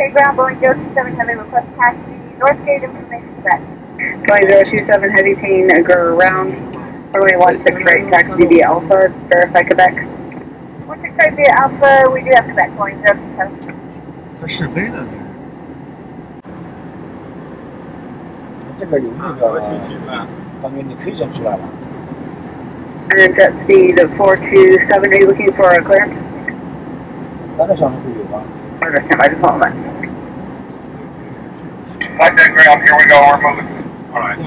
State ground, Boeing 027 Heavy, request taxi, North Gate, information correct. Going 027 Heavy, Payne, ground, runway 16 right, taxi via Alpha, verify Quebec. 16 right via Alpha, we do have Quebec, going 027. That should be there. And jet speed of 427, are you looking for a clearance? I just want that. Flight deck ground, here we go, we're moving. Alright.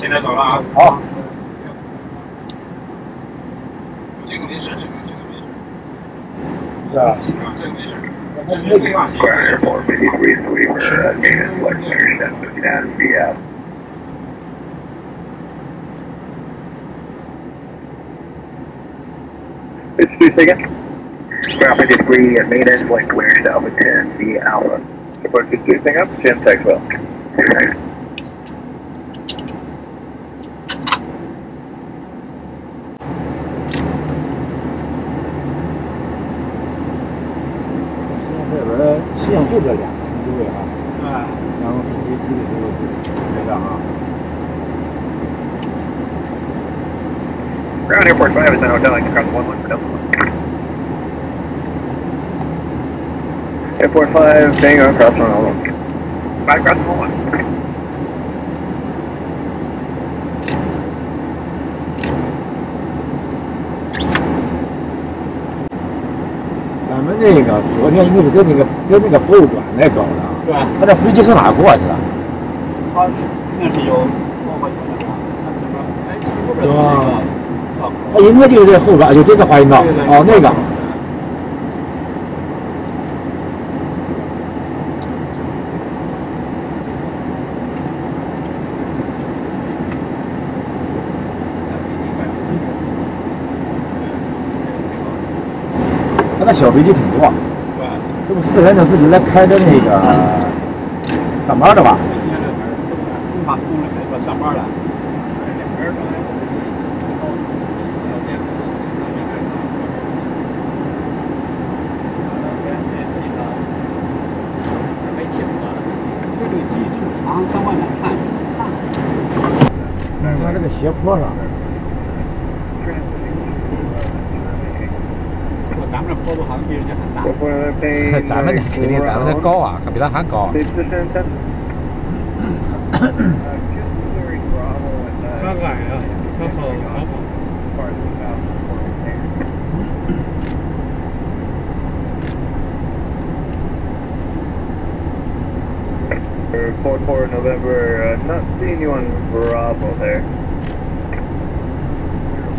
She doesn't allow. Oh. Square 453, so we were at what intercept looking at Seattle. It's 2 seconds. Ground 53 at main edge, like clear to Alpha 10 via Alpha. Support 2 seconds up, Jim Texwell. Ground Airport 5 is an hotel, I can cross 11 for Delta 1. Airport 5, bang on, cross 101. Right, cross 101.咱们那个昨天应该是跟那个博物馆那搞的，对，他这飞机从哪过去了？他是那是有过过去的，他怎么哎从后边那个，应该就是这后边，就这个滑行道，哦那个。 那小飞机挺多，这不四人整自己在开着那个上班的吧？上班了。他这个斜坡上。 咱们肯定，咱们的高啊，可比他还高。他矮呀，他好。For November, not seeing you on Bravo there.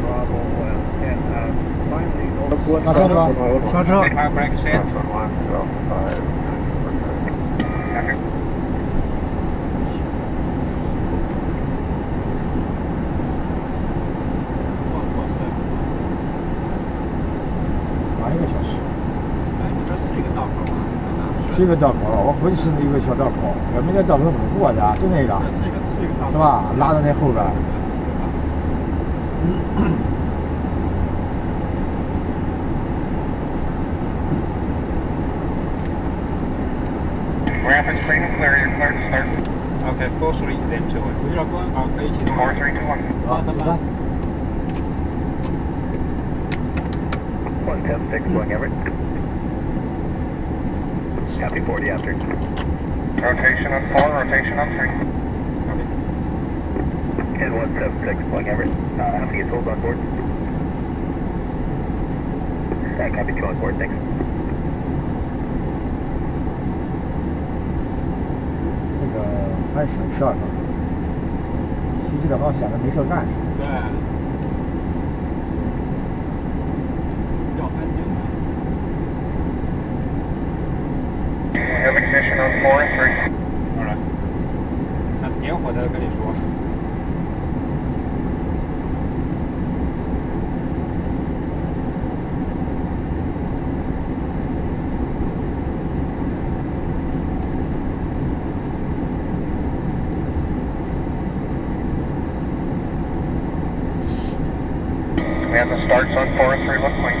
Bravo and. Shut up. 我估计是一个小道口，我们那道口怎么过去啊？就那个，是吧？拉到那后边。Rampage clean and clear, you're cleared to start. Okay, full suite into it. 4321. 110-6 going Everett. Happy 40 after. Rotation on 4, rotation on 3. Copy. And 176 going Everett. Happy is hold on board. Happy 2 on board, thanks. That's a good shot. He's got a lot of shot, he's got a lot of shot. Yeah. We have ignition on 4 and 3. Alright. I'm going to go to the airport. 403 left wing.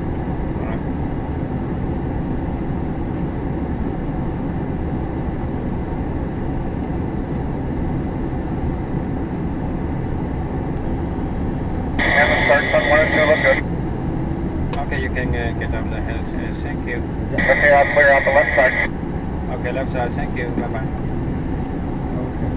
Okay, you can get up the hills, thank you. Okay, I'll clear out the left side. Okay, left side, thank you, bye bye. Okay.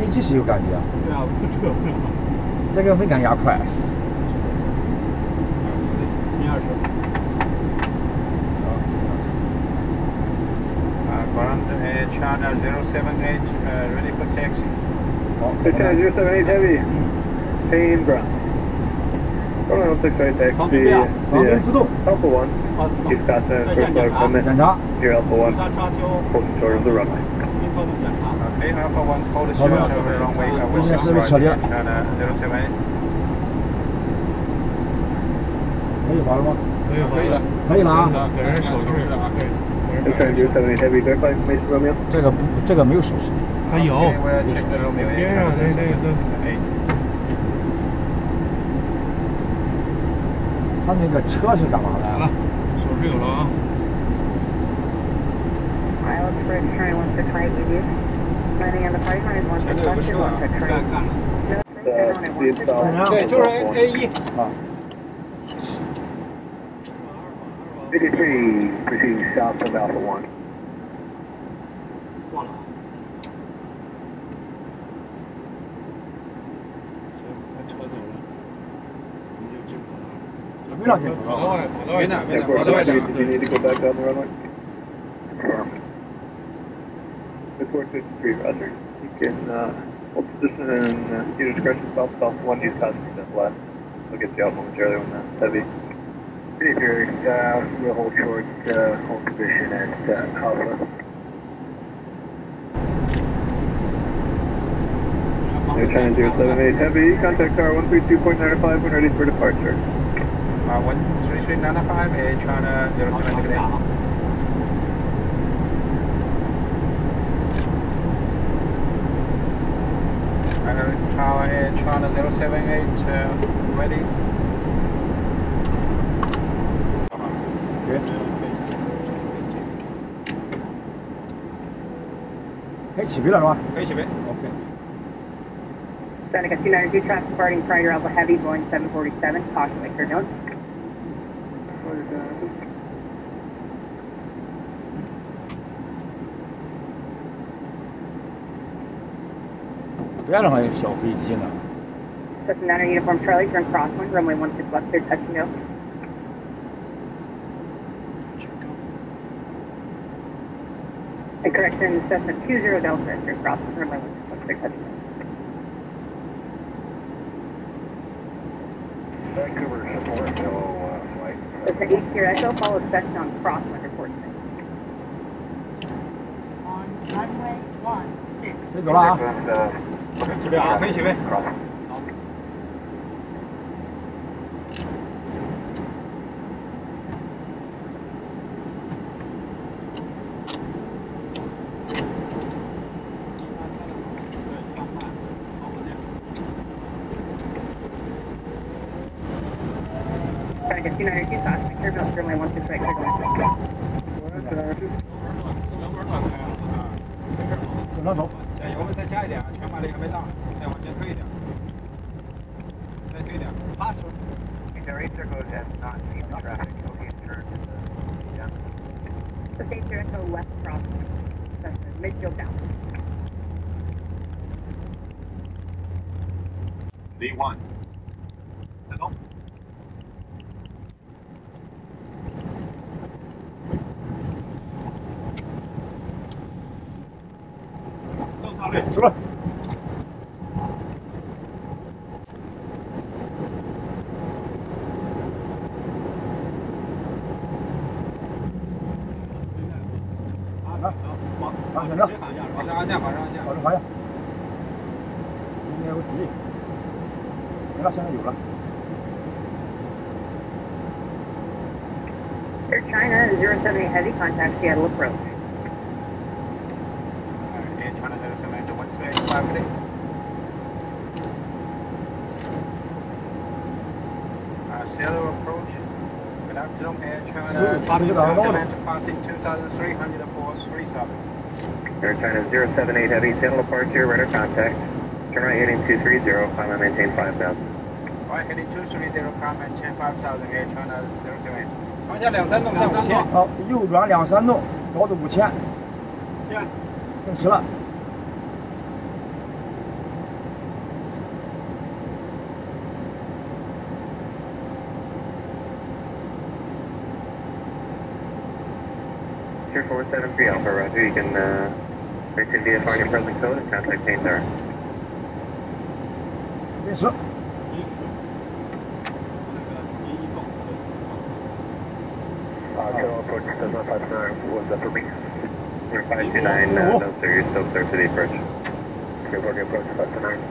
你即使有感觉啊？对啊，这个非常压快。120。Ground Air China 078, ready for taxi. Air China 078 heavy. Same ground. Ground 078 taxi. 旁边自动。Alpha 1. Dispatch first flight comment. Here Alpha 1. Holding short of the runway. Okay, Alpha 1, hold the short over the wrong way, which is right, China 078. 可以滑了吗？可以了啊！给人手势啊，给。China 078 heavy, verify information Romeo. 这个没有手势。还有。边上那个。他那个车是干嘛的？手势有了啊。 Bridge train 165 ED. Landing on the party line is 165 165. 就是 A1。啊。83 proceeding south of Alpha 1. 挂了。他车走了，我们就进口了。没让进口啊？没呢。 453, Roger. You can hold position and use discretion south 1, use constant left. We'll get you out momentarily when that's heavy. Roger, we'll hold short, hold position at Alpha. Air China 078 heavy, contact tower 132.95 when ready for departure. 133.95, Air China 078. Tower Air China 078 ready. Okay. 可以起飞了是吧？可以起飞。 Okay. China Casino Energy Traffic departing prior Alpha Heavy Boeing 747. Caution, make your notes. Cessna uniform Charlie, Jerome Crossland, runway 16 left, clear touch no. And correction, Cessna 20 Delta, Jerome Crossland, runway 16 left, clear touch no. Vancouver, Central Echo flight. Cessna 8 Sierra Echo follows Cessna on Crossland, report 6. On runway 16. 别走了啊。 可以起飞。 加一点，全马力还没到，再往前推一点，再推一点，80。So stay clear until left crossing. That's the midfield down. V1. Hello. 往上，往上滑下，应该有10米，行了，现在有了。Air China 078 heavy contact Seattle approach. Air China 078 to 125. Seattle approach. Good afternoon, Air China 078 passing 2,304.37. Air China 078 heavy, Seattle departure, radar contact. Turn right heading 230, climb and maintain 5,000. Right heading 230, climb and maintain 5,000. Air China 078. 方向230，向5000。好，右转230，高度5000。行，定时了。 2473 Alpha, Roger, you can reach in VFR in your present code and contact James R. Yes, sir. General approach 759, what's up for me? 529, no sir, you're still clear for the approach. Clear approach 529.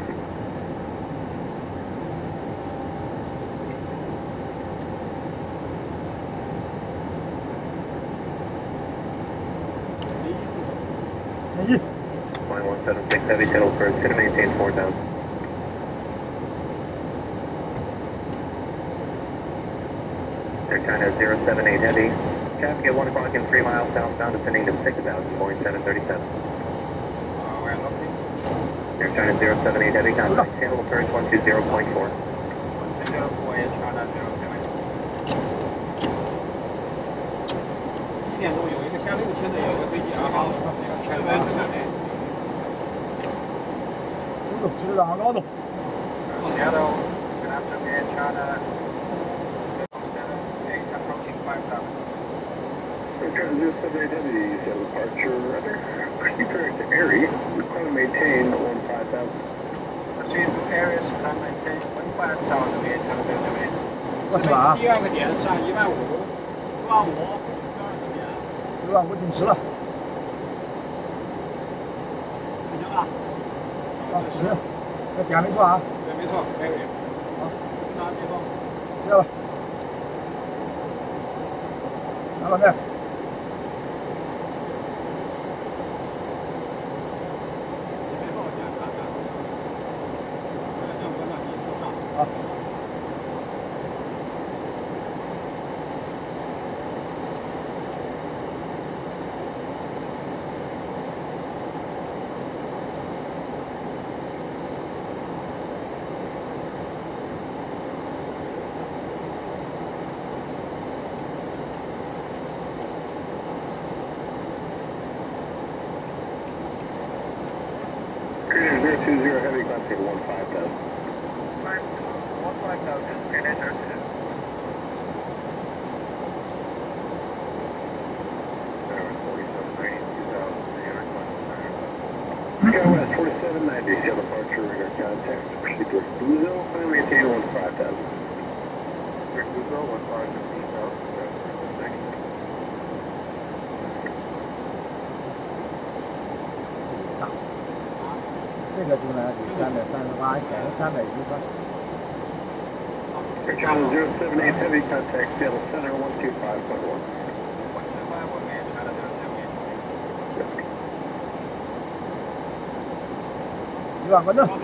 Line 176 heavy, Seattle approach, going to maintain 4,000. Air China 078 heavy, traffic at 1 o'clock and 3 miles southbound, descending to 6,000, going 737. We're looking. Air China 078 heavy, contact Seattle approach 120.4. 120.4, Air China 078. 1点钟有。 下6000的有一个飞机啊，好，开门是哪里？高度，知道航高度。Seattle, good afternoon, Air China 078 approaching 5,000. Air China 078 heavy, Seattle departure, rudder, proceed clear to Airy, climb maintain 15,000. Proceed to Airy, climb maintain 15,000, Air China 078。我走啊。第二个点上15000，15000。 我定时了，行了，定时，这点没错啊，对，没错，可以，好，拿这个，对了，拿了没？ 020 heavy, climb to 15,000. Climb to 15,000, and enter to. KOS 4790, Seattle departure, radar contact. Proceed to Refugio, climb maintain 15,000. Refugio, 15,000. Air China 078 heavy, contact Seattle Center 125.1. 125.1, Air China 078. 1万关灯。Air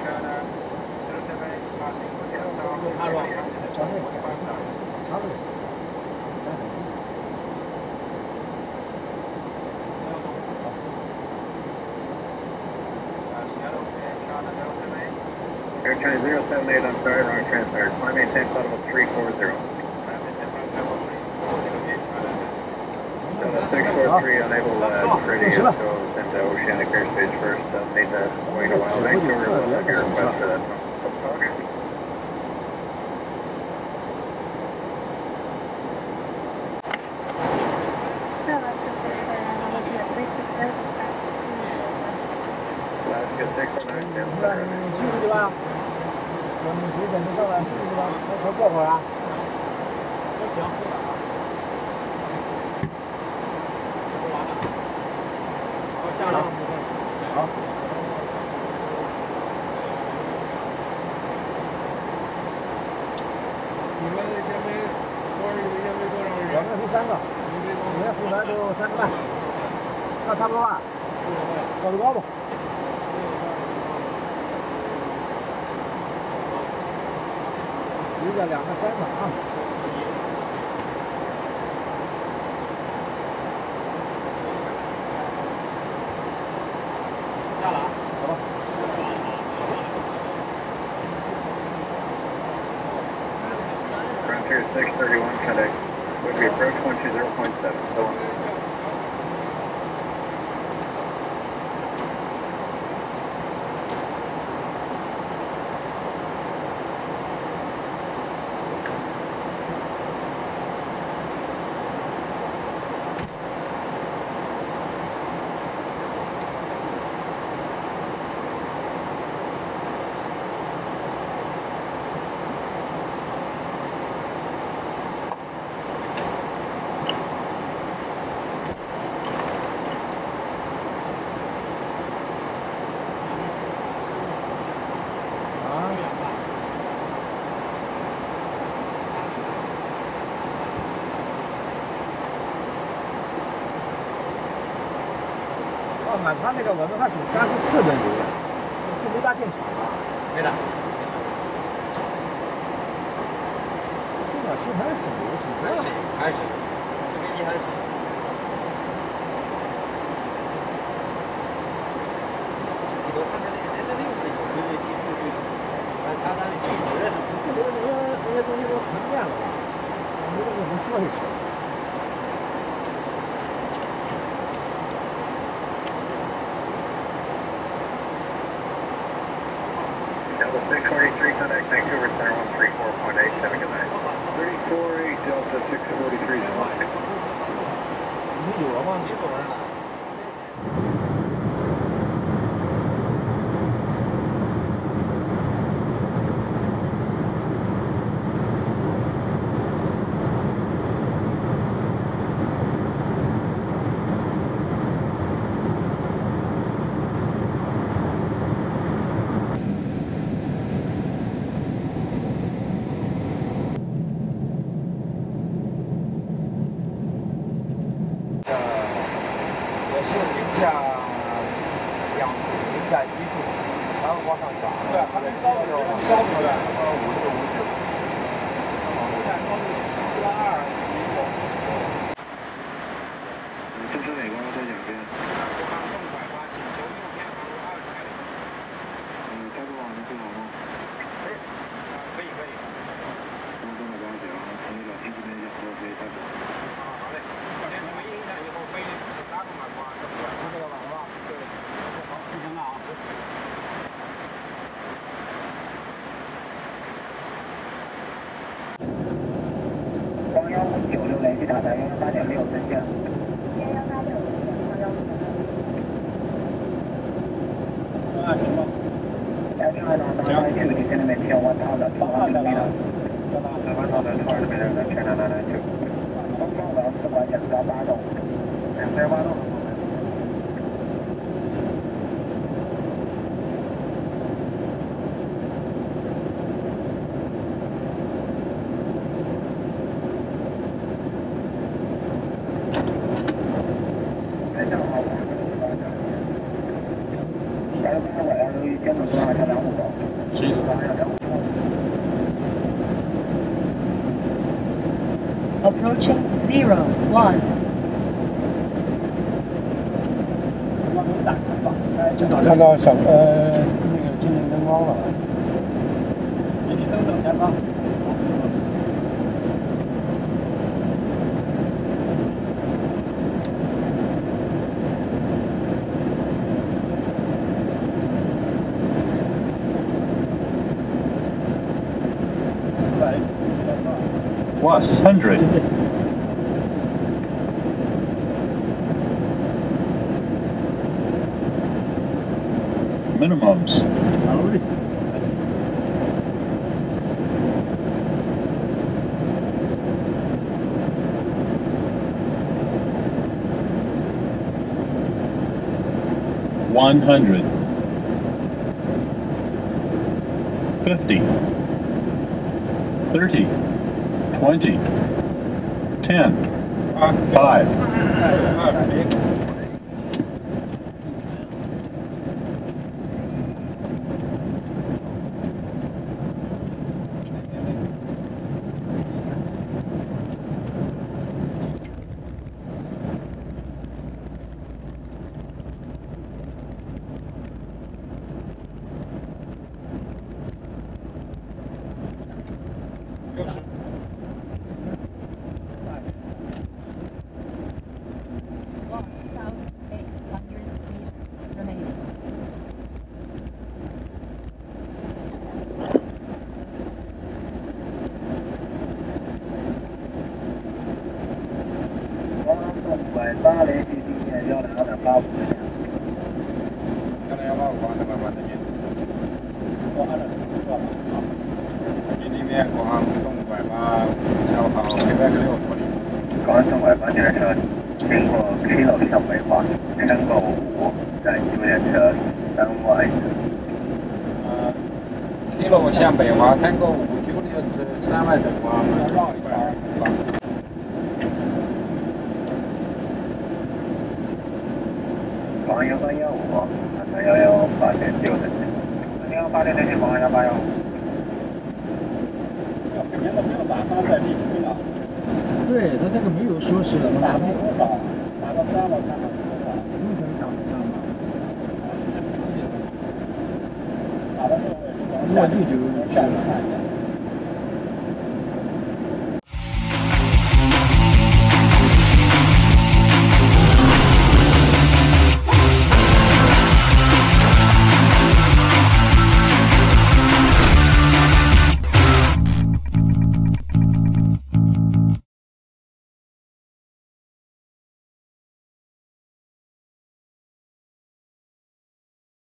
China 078 passing 125,000. 078, I'm sorry, wrong transfer. Climb maintain flight level 340. Climb maintain flight level 340. 643, unable to radio, so send the oceanic airspace first. Made the wait a while back, so we'll your request for that. now. Frontier 631 FedEx, would be approach 120.7, so on.他那个文化属34吨油量，就没大进去，没大。这个其实还是挺流行的，还是这飞机还是。我看看那个技术，它的计值什么，这些东西都沉淀了，我们说一说。 623 FedEx, Vancouver Center 134.8, have a good night. 348 Delta 643 is fine. 你有了吗？你走人了。 Approaching 01. 正好看到小那个精灵灯光了。你等等前方。 100. Minimums. 100, 50, 30, 20, 10, 5, 我舅舅是。